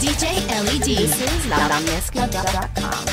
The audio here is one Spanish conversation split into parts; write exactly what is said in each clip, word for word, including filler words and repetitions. D J L E D. This is loud on mesca dot com.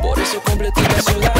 Por eso completita ciudad.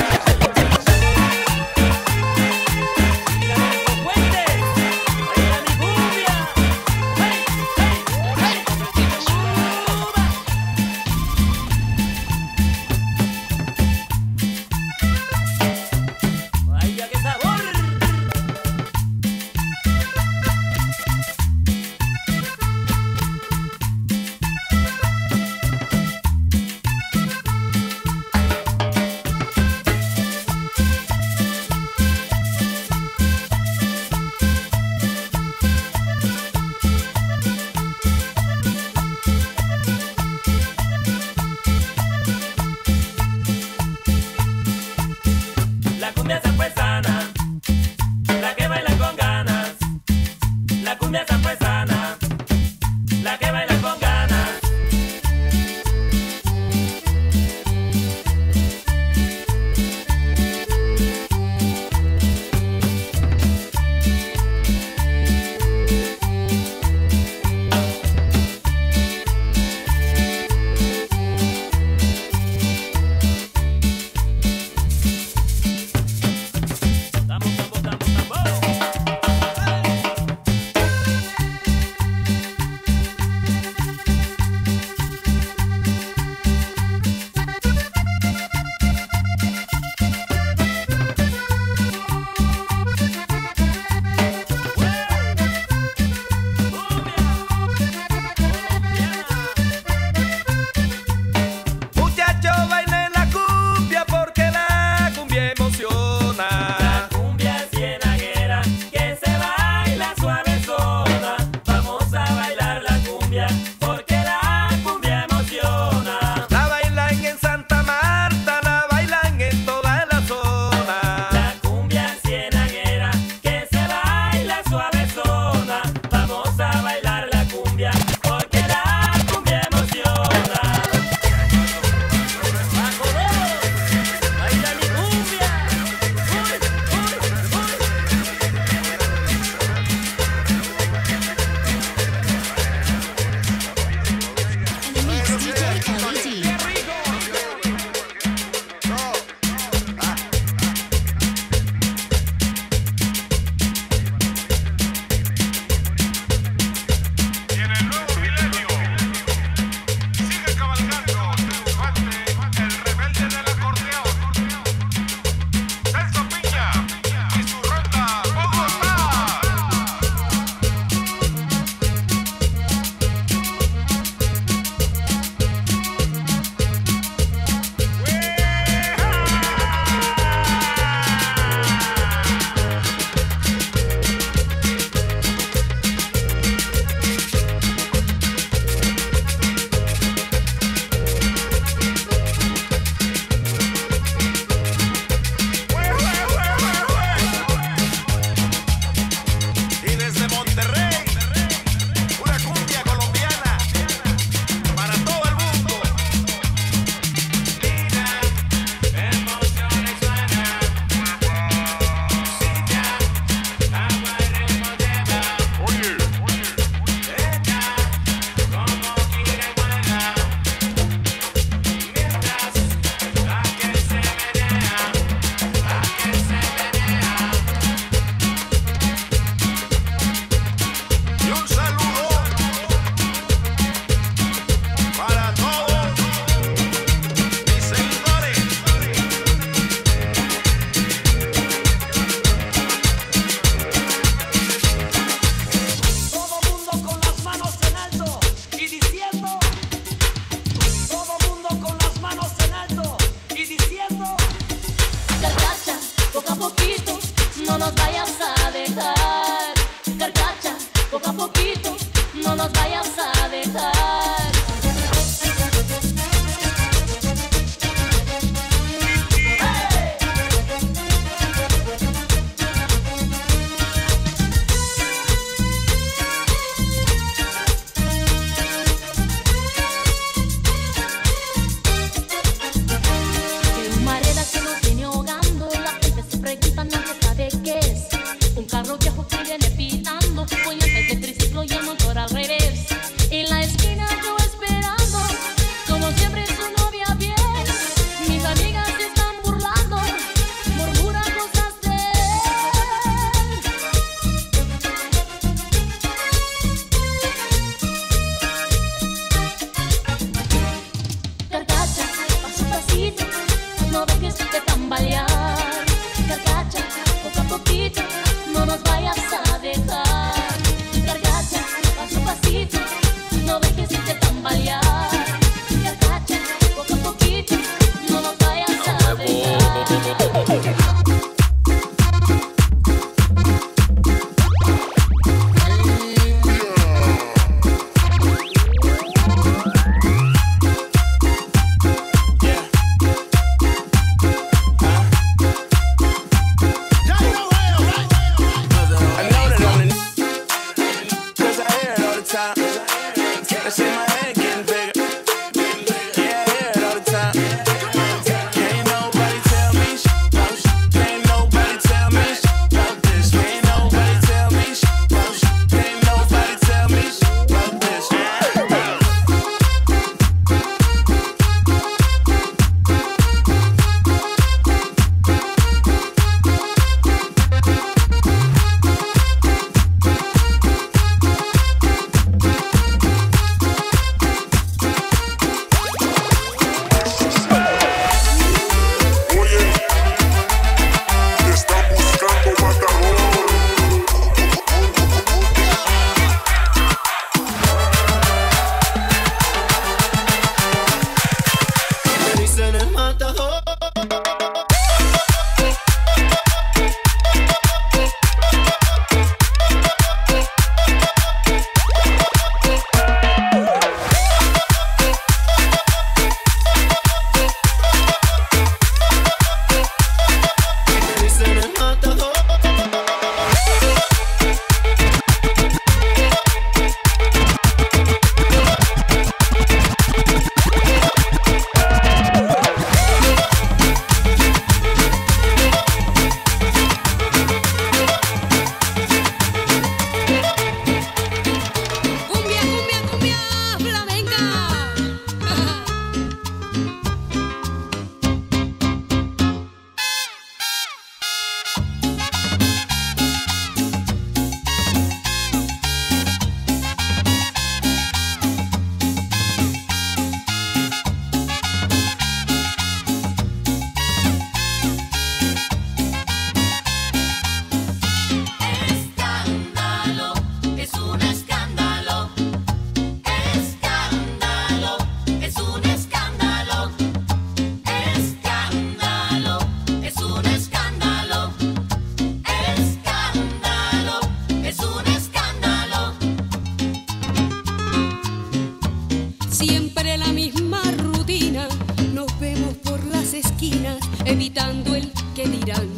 evitando el qué dirán.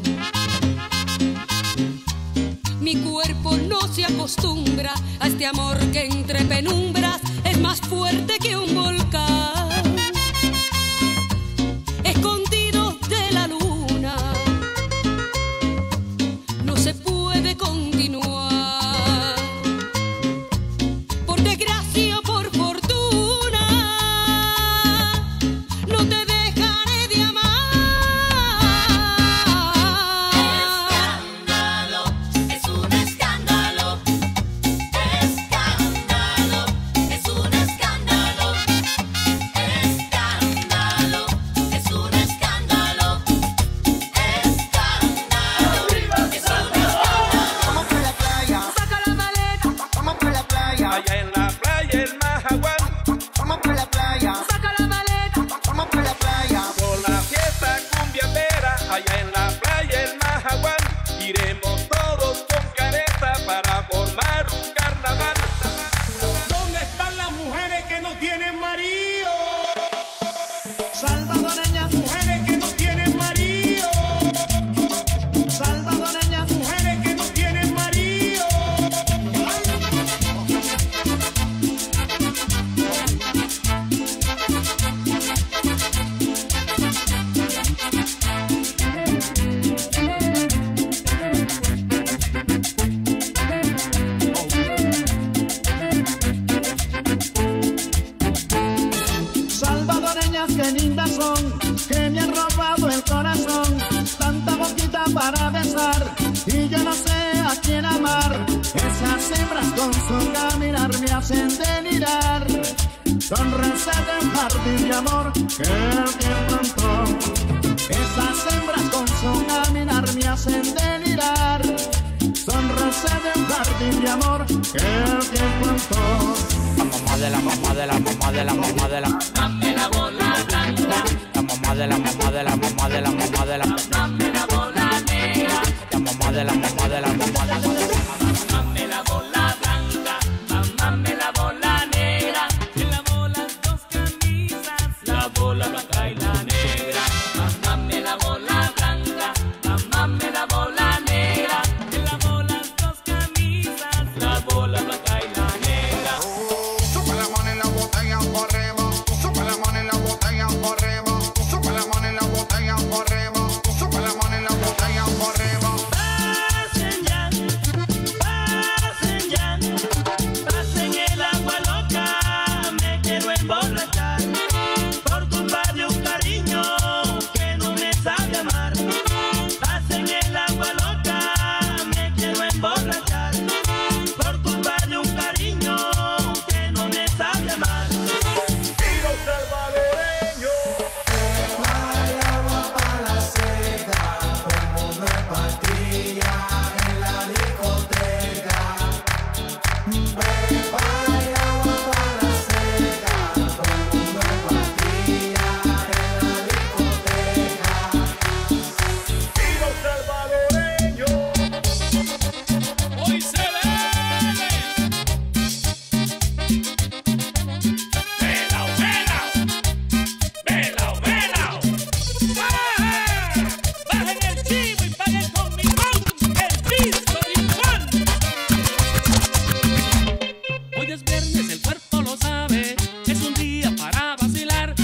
Mi cuerpo no se acostumbra a este amor que entre penumbras es más fuerte que un volcán. Escondido de la luna, no se puede continuar. Por desgracia o por fortuna, no te dejaré de amar. Escándalo, es un escándalo. Escándalo, es un escándalo. Escándalo, es un escándalo. Escándalo, es un escándalo. Vamos para la playa, saca la maleta. Vamos para la playa, allá en la playa el Majagual. Vamos para la playa, saca la maleta. Vamos para la playa, por la fiesta cumbiambera, allá en la playa el Majagual. Iremos todos con careta para formar un carnaval. ¿Dónde están las mujeres que no tienen marido? Salvadoreñas mujeres que no tienen marido. Salvadoreñas mujeres que no tienen marido. Salvadoreñas que lindas son, que me han robado el corazón. Tanta boquita para besar y yo no sé a quién amar. Esas hembras con su caminar me hacen delirar. Son receta en jardín de amor que el tiempo entró. Esas hembras con su caminar me hacen delirar. Son receta en jardín de amor que el tiempo entró. La mamá de la mamá de la mamá de la mamá de la dame la bola blanca. La mamá de la mamá de la mamá de la mamá de la dame la bola negra. La mamá de la mamá de la mamá de la mamá de la dame la bola blanca. Dame la bola negra. En la bola dos camisas, la bola blanca y la negra. Dame la bola blanca, dame la bola negra. En la bola dos camisas, la bola blanca y la negra. Sube la mano en la botella por arriba, sube la mano en la botella por arriba, sube la mano en la botella por arriba, sube la mano en la botella por arriba. Pasen ya, pasen ya, pasen el agua loca, me quiero emborrachar por culpa de un cariño que no me sabe amar. Pasen el agua loca, me quiero emborrachar por culpa de un cariño que no me sabe amar. Tiro salvadoreño, Guayaba pa' la seda, como no es partida en la discoteca. Guayaba pa' la seda, como no es partida en la discoteca. tiro salvadoreño. Hoy se ve velao, velao, velao, velao. ¡Ah! Bajen el chivo y paguen con mi pan, el pisco y pan. Hoy es viernes, el cuerpo lo sabe, es un día para vacilar.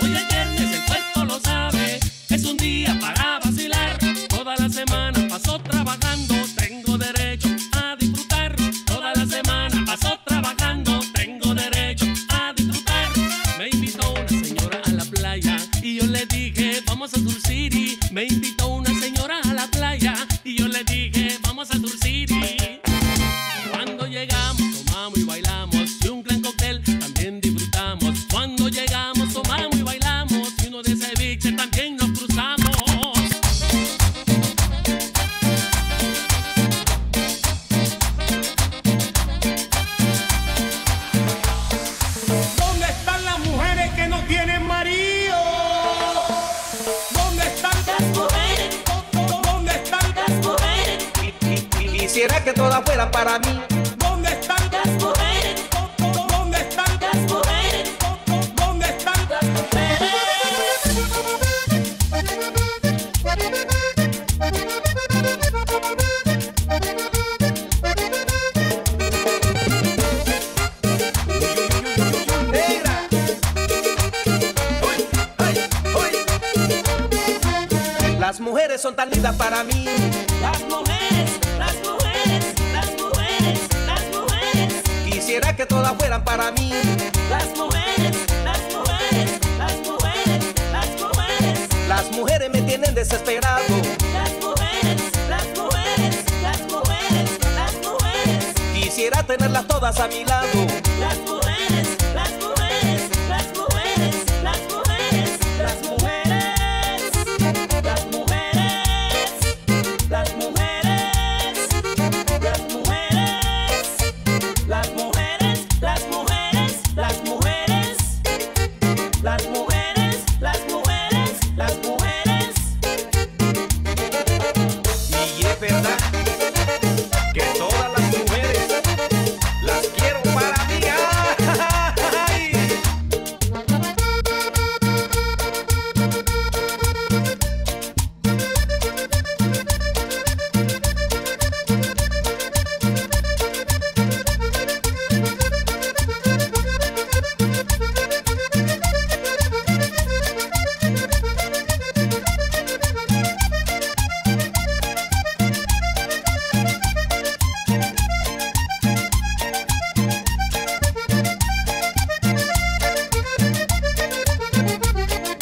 Hoy es viernes, el cuerpo lo sabe, es un día para vacilar. Toda la semana pasó trabajando, tengo derecho a disfrutar. Toda la semana pasó trabajando, tengo derecho a disfrutar. Me invitó una señora a la playa y yo le dije, vamos a Dulce City. Me invitó una señora a la playa y yo le dije, vamos a Dulce City. Cuando llegamos, tomamos y bailamos y un gran cóctel también disfrutamos. Cuando llegamos, tomamos y bailamos y uno de ceviche también nos cruzamos. ¿Dónde están las mujeres que no tienen marido? ¿Dónde están las mujeres? ¿Dónde están las mujeres? Quisiera que toda fuera para mí. ¿Dónde están las mujeres? ¿Dónde están las mujeres? ¿Dónde están las mujeres? mujeres son tan lindas para mí. Las mujeres, las mujeres, las mujeres, las mujeres. Quisiera que todas fueran para mí. Las mujeres, las mujeres, las mujeres, las mujeres. Las mujeres me tienen desesperado. Las mujeres, las mujeres, las mujeres, las mujeres. Quisiera tenerlas todas a mi lado. Las mujeres, las mujeres, las mujeres, las mujeres, las mujeres, las mujeres, las mujeres, las mujeres, las mujeres, las mujeres, las mujeres, las mujeres, las mujeres, las mujeres. Y es verdad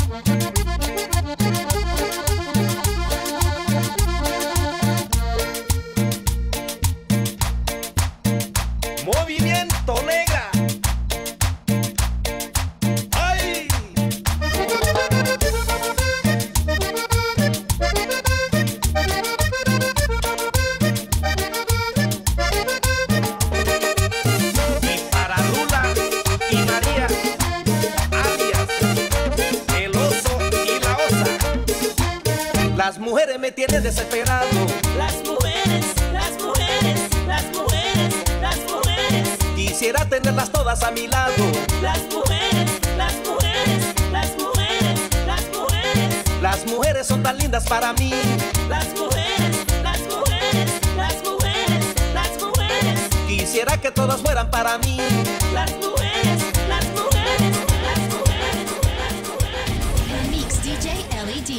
que todas las mujeres las quiero para mí. Movimiento negra. ¡Ay! Y para Lula y María, alias el oso y la osa. Las mujeres me tienen desesperado. Las mujeres, las mujeres, las mujeres, las mujeres. Quisiera tenerlas todas a mi lado. Las mujeres, las mujeres, las mujeres, las mujeres. Las mujeres son tan lindas para mí. Las mujeres, las mujeres, las mujeres, las mujeres. Quisiera que todas fueran para mí. Las mujeres, las mujeres, las mujeres, las mujeres. Remix D J L E D.